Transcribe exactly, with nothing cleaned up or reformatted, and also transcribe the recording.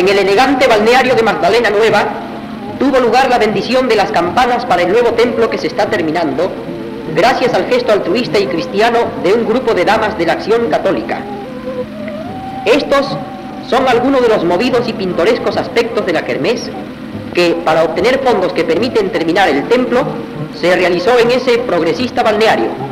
en el elegante balneario de Magdalena Nueva, tuvo lugar la bendición de las campanas para el nuevo templo que se está terminando, gracias al gesto altruista y cristiano de un grupo de damas de la Acción Católica. Estos son algunos de los movidos y pintorescos aspectos de la kermés que, para obtener fondos que permiten terminar el templo, se realizó en ese progresista balneario.